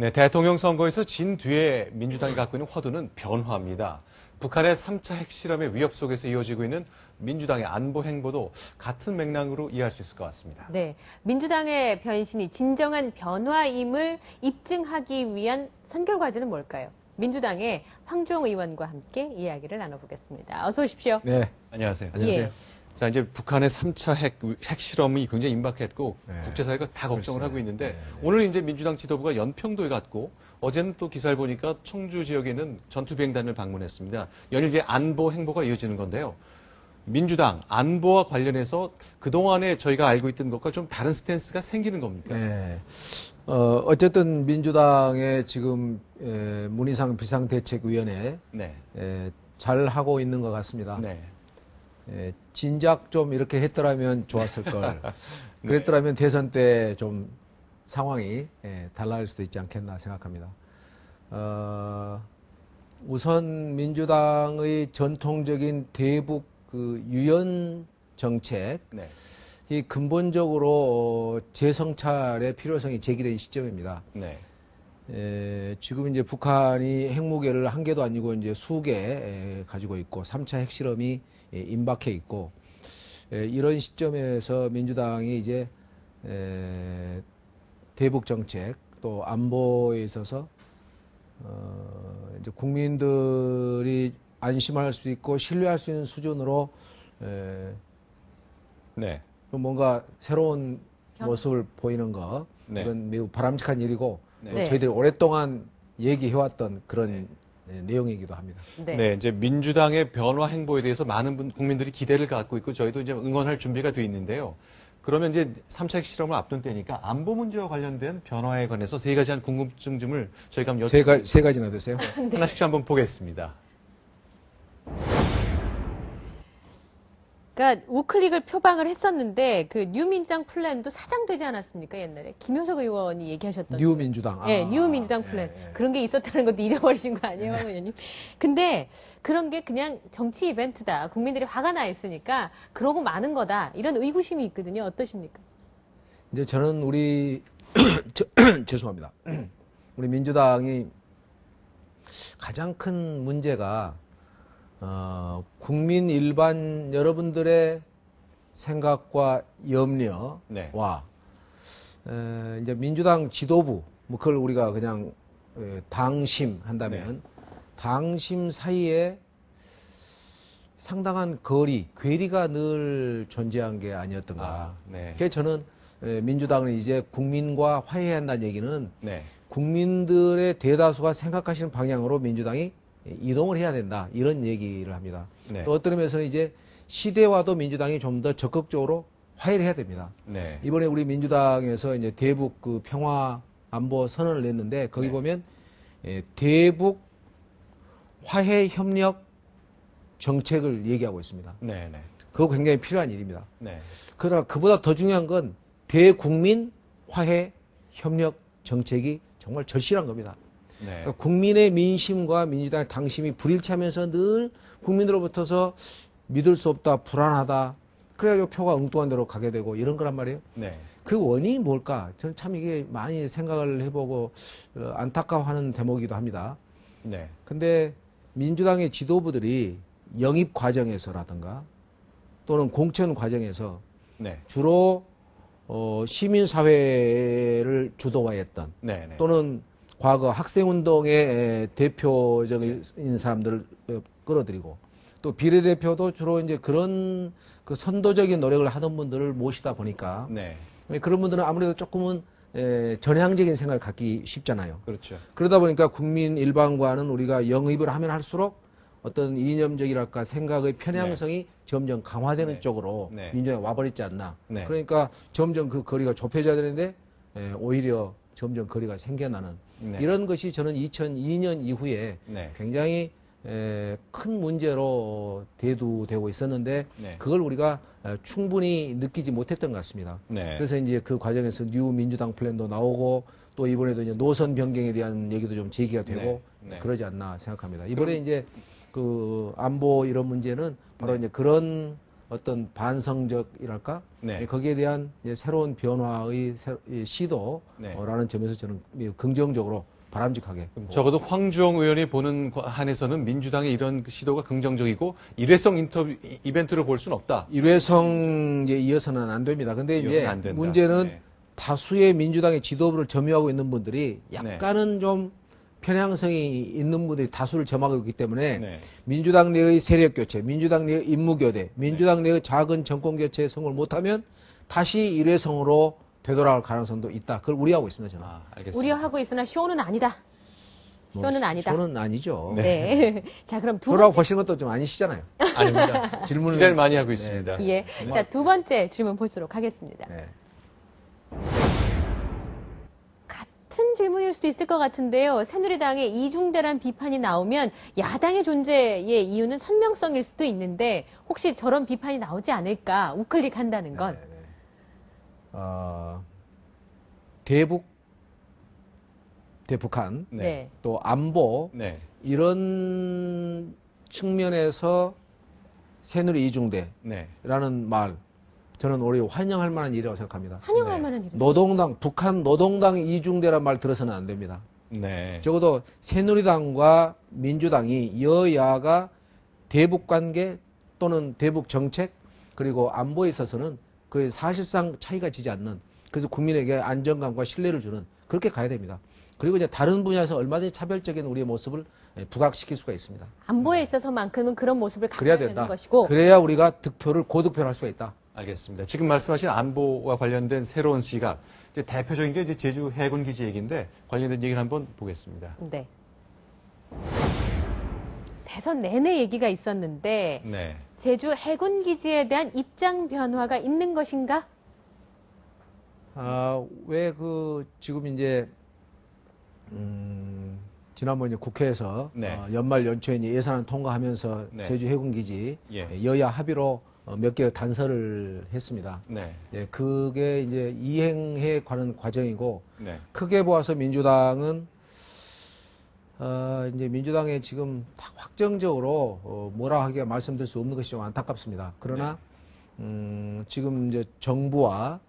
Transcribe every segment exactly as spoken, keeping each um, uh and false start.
네, 대통령 선거에서 진 뒤에 민주당이 갖고 있는 화두는 변화입니다. 북한의 삼 차 핵실험의 위협 속에서 이어지고 있는 민주당의 안보 행보도 같은 맥락으로 이해할 수 있을 것 같습니다. 네, 민주당의 변신이 진정한 변화임을 입증하기 위한 선결 과제는 뭘까요? 민주당의 황주홍 의원과 함께 이야기를 나눠보겠습니다. 어서 오십시오. 네, 안녕하세요. 안녕하세요. 예. 자, 이제 북한의 삼 차 핵, 핵실험이 굉장히 임박했고, 네, 국제사회가 다 걱정을 그렇습니다. 하고 있는데, 네, 네. 오늘 이제 민주당 지도부가 연평도에 갔고, 어제는 또 기사를 보니까 청주 지역에 있는 전투비행단을 방문했습니다. 연일 이제 안보 행보가 이어지는 건데요. 민주당, 안보와 관련해서 그동안에 저희가 알고 있던 것과 좀 다른 스탠스가 생기는 겁니까? 네. 어, 어쨌든 민주당의 지금, 에, 문희상 비상대책위원회, 네. 에, 잘 하고 있는 것 같습니다. 네. 예, 진작 좀 이렇게 했더라면 좋았을 걸. 그랬더라면 대선 때 좀 상황이 예, 달라질 수도 있지 않겠나 생각합니다. 어, 우선 민주당의 전통적인 대북 그 유연 정책, 네. 이 근본적으로 재성찰의 필요성이 제기된 시점입니다. 네. 예, 지금 이제 북한이 핵무기를 한 개도 아니고 이제 수개 가지고 있고 삼 차 핵실험이 예, 임박해 있고 예, 이런 시점에서 민주당이 이제 예, 대북 정책 또 안보에 있어서 어, 이제 국민들이 안심할 수 있고 신뢰할 수 있는 수준으로 예, 네. 뭔가 새로운 모습을 보이는 거 네. 이건 매우 바람직한 일이고 네. 저희들이 오랫동안 얘기해왔던 그런. 네. 네, 내용이기도 합니다. 네. 네, 이제 민주당의 변화 행보에 대해서 많은 분, 국민들이 기대를 갖고 있고 저희도 이제 응원할 준비가 돼 있는데요. 그러면 이제 삼 차 핵실험을 앞둔 때니까 안보 문제와 관련된 변화에 관해서 세 가지 한 궁금증점을 저희가 한번 세 가지 세 가지나 되세요? 네. 하나씩 한번 보겠습니다. 그러니까 우클릭을 표방을 했었는데 그 뉴민주당 플랜도 사장되지 않았습니까? 옛날에 김효석 의원이 얘기하셨던 뉴민주당. 예, 아. 뉴민주당 플랜. 예, 예. 그런 게 있었다는 것도 잊어버리신 거 아니에요, 황 의원님? 근데 그런 게 그냥 정치 이벤트다. 국민들이 화가 나 있으니까 그러고 마는 거다. 이런 의구심이 있거든요. 어떠십니까? 이제 저는 우리 저, 죄송합니다. 우리 민주당이 가장 큰 문제가 어, 국민 일반 여러분들의 생각과 염려와 네. 에, 이제 민주당 지도부 뭐 그걸 우리가 그냥 에, 당심 한다면 네. 당심 사이에 상당한 거리, 괴리가 늘 존재한 게 아니었던가. 아, 네. 그래서 저는 에, 민주당은 이제 국민과 화해해야 한다는 얘기는 네. 국민들의 대다수가 생각하시는 방향으로 민주당이 이동을 해야 된다 이런 얘기를 합니다. 네. 또 어떤 의미에서는 이제 시대와도 민주당이 좀 더 적극적으로 화해를 해야 됩니다. 네. 이번에 우리 민주당에서 이제 대북 그 평화 안보 선언을 냈는데 거기 네. 보면 예, 대북 화해 협력 정책을 얘기하고 있습니다. 네, 네. 그거 굉장히 필요한 일입니다. 네. 그러나 그보다 더 중요한 건 대국민 화해 협력 정책이 정말 절실한 겁니다. 네. 국민의 민심과 민주당의 당심이 불일치하면서 늘 국민으로부터서 믿을 수 없다, 불안하다, 그래가지고 표가 엉뚱한 대로 가게 되고 이런 거란 말이에요. 네. 그 원인이 뭘까? 저는 참 이게 많이 생각을 해보고 안타까워하는 대목이기도 합니다. 네. 근데 민주당의 지도부들이 영입 과정에서라든가 또는 공천 과정에서 네. 주로 어, 시민사회를 주도화했던 네, 네. 또는 과거 학생운동의 대표적인 사람들을 끌어들이고 또 비례대표도 주로 이제 그런 그 선도적인 노력을 하던 분들을 모시다 보니까 네. 그런 분들은 아무래도 조금은 전향적인 생각을 갖기 쉽잖아요. 그렇죠. 그러다 보니까 국민 일반과는 우리가 영입을 하면 할수록 어떤 이념적이랄까 생각의 편향성이 네. 점점 강화되는 네. 쪽으로 네. 민주당이 와버리지 않나. 네. 그러니까 점점 그 거리가 좁혀져야 되는데 오히려 점점 거리가 생겨나는 네. 이런 것이 저는 이천이 년 이후에 네. 굉장히 에, 큰 문제로 대두되고 있었는데 네. 그걸 우리가 에, 충분히 느끼지 못했던 것 같습니다. 네. 그래서 이제 그 과정에서 뉴 민주당 플랜도 나오고 또 이번에도 이제 노선 변경에 대한 얘기도 좀 제기가 되고 네. 네. 그러지 않나 생각합니다. 이번에 그럼... 이제 그 안보 이런 문제는 바로 네. 이제 그런 어떤 반성적이랄까? 네. 거기에 대한 이제 새로운 변화의 시도라는 네. 점에서 저는 긍정적으로 바람직하게. 적어도 황주홍 의원이 보는 한에서는 민주당의 이런 시도가 긍정적이고 일회성 인터뷰 이벤트를 볼 수는 없다. 일회성 이제 이어서는 안 됩니다. 근데 이제 문제는 네. 다수의 민주당의 지도부를 점유하고 있는 분들이 약간은 네. 좀 편향성이 있는 분들이 다수를 점하고 있기 때문에 네. 민주당 내의 세력교체, 민주당 내의 임무교대, 민주당 네. 내의 작은 정권교체에 성공을 못하면 다시 일회성으로 되돌아갈 가능성도 있다. 그걸 우려하고 있습니다. 저는. 아, 알겠습니다. 우려하고 있으나 쇼는 아니다. 쇼는 뭐, 아니다. 쇼는 아니죠. 네. 네. 자, 그럼 두 번째. 보시는 것도 좀 아니시잖아요. 아닙니다. 질문을 기대를 많이 하고 있습니다. 네. 예. 네. 자, 두 번째 질문 보도록 하겠습니다. 네. 같은 질문일 수도 있을 것 같은데요. 새누리당의 이중대란 비판이 나오면 야당의 존재의 이유는 선명성일 수도 있는데 혹시 저런 비판이 나오지 않을까 우클릭한다는 건. 네. 어, 대북, 대북한, 네. 또 안보 네. 이런 측면에서 새누리 이중대라는 네. 말 저는 오히려 환영할 만한 일이라고 생각합니다. 환영할 네. 만한 일. 노동당, 북한 노동당 이중대란 말 들어서는 안 됩니다. 네. 적어도 새누리당과 민주당이 여야가 대북 관계 또는 대북 정책 그리고 안보에 있어서는 그 사실상 차이가 지지 않는 그래서 국민에게 안정감과 신뢰를 주는 그렇게 가야 됩니다. 그리고 이제 다른 분야에서 얼마든지 차별적인 우리의 모습을 부각시킬 수가 있습니다. 안보에 있어서만큼은 그런 모습을 갖춰야 되는 것이고 그래야 우리가 득표를 고득표를 할 수가 있다. 알겠습니다. 지금 말씀하신 안보와 관련된 새로운 시각 이제 대표적인 게 이제 제주 해군 기지 얘기인데 관련된 얘기를 한번 보겠습니다. 네. 대선 내내 얘기가 있었는데. 네. 제주 해군 기지에 대한 입장 변화가 있는 것인가? 아, 왜 그 지금 이제 음, 지난번 국회에서 네. 어, 연말 연초에 예산안 통과하면서 네. 제주 해군 기지 예. 여야 합의로 어, 몇 개 단서를 했습니다. 네. 예, 그게 이제 이행에 관한 과정이고 네. 크게 보아서 민주당은 어, 이제 민주당에 지금 딱 확정적으로, 어, 뭐라 하기가 말씀드릴 수 없는 것이 좀 안타깝습니다. 그러나, 네. 음, 지금 이제 정부와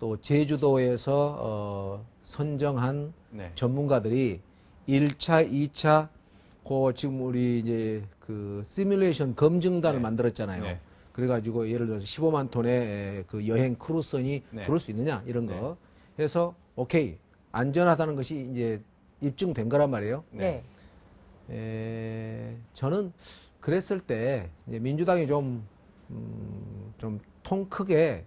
또 제주도에서, 어, 선정한 네. 전문가들이 일 차, 이 차, 그, 지금 우리 이제 그 시뮬레이션 검증단을 네. 만들었잖아요. 네. 그래가지고 예를 들어서 십오만 톤의 그 여행 크루선이 네. 들어올 수 있느냐, 이런 거. 네. 해서, 오케이. 안전하다는 것이 이제 입증된 거란 말이에요. 네. 에, 저는 그랬을 때 이제 민주당이 좀, 음, 좀 통 크게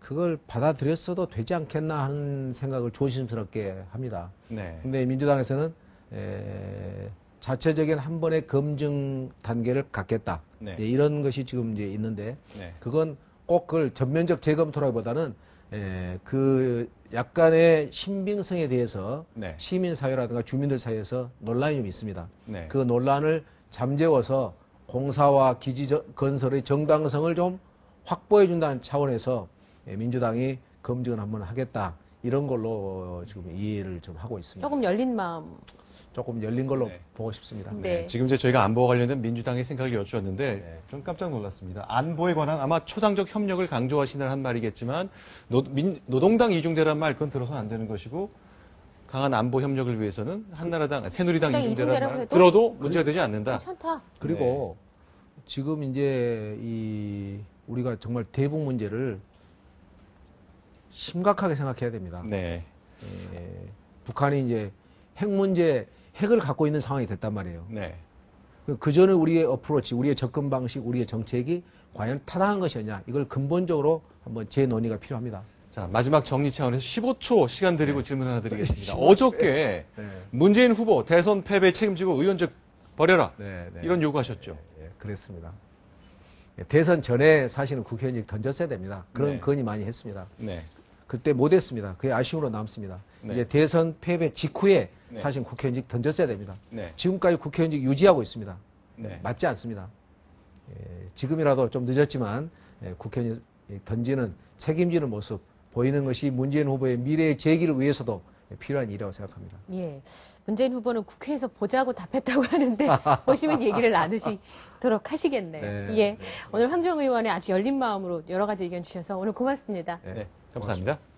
그걸 받아들였어도 되지 않겠나 하는 생각을 조심스럽게 합니다. 네. 근데 민주당에서는 에, 자체적인 한 번의 검증 단계를 갖겠다. 네. 예, 이런 것이 지금 이제 있는데 네. 그건 꼭 그걸 전면적 재검토라기보다는 예, 그 약간의 신빙성에 대해서 네. 시민사회라든가 주민들 사이에서 논란이 좀 있습니다. 네. 그 논란을 잠재워서 공사와 기지 건설의 정당성을 좀 확보해 준다는 차원에서 민주당이 검증을 한번 하겠다. 이런 걸로 지금 이해를 좀 하고 있습니다. 조금 열린 마음. 조금 열린 걸로 네. 보고 싶습니다. 네. 네. 지금 이제 저희가 안보와 관련된 민주당의 생각을 여쭈었는데 네. 좀 깜짝 놀랐습니다. 안보에 관한 아마 초당적 협력을 강조하시는 한 말이겠지만 노, 민, 노동당 이중대란 말 그건 들어서는 안 되는 것이고 강한 안보 협력을 위해서는 한나라당, 새누리당 이중대란 말 들어도 문제가 되지 않는다. 괜찮다. 그리고 네. 지금 이제 이 우리가 정말 대북 문제를 심각하게 생각해야 됩니다. 네. 예, 북한이 이제 핵 문제 핵을 갖고 있는 상황이 됐단 말이에요. 네. 그 전에 우리의 어프로치, 우리의 접근 방식, 우리의 정책이 과연 타당한 것이었냐 이걸 근본적으로 한번 재논의가 필요합니다. 자 마지막 정리 차원에서 십오 초 시간 드리고 네. 질문 하나 드리겠습니다. 어저께 네. 문재인 후보 대선 패배 책임지고 의원직 버려라 네, 네. 이런 요구하셨죠. 네, 그랬습니다. 대선 전에 사실은 국회의원직 던졌어야 됩니다. 그런 네. 건의 많이 했습니다. 네. 그때 못했습니다. 그게 아쉬움으로 남습니다. 네. 이제 대선 패배 직후에 네. 사실 국회의원직 던졌어야 됩니다. 네. 지금까지 국회의원직 유지하고 있습니다. 네. 맞지 않습니다. 예, 지금이라도 좀 늦었지만 예, 국회의원직 던지는 책임지는 모습 보이는 것이 문재인 후보의 미래의 재기를 위해서도 필요한 일이라고 생각합니다. 예, 문재인 후보는 국회에서 보자고 답했다고 하는데 보시면 얘기를 나누시도록 하시겠네요. 네, 예, 네. 오늘 황주홍 의원의 아주 열린 마음으로 여러 가지 의견 주셔서 오늘 고맙습니다. 네, 감사합니다. 고맙습니다.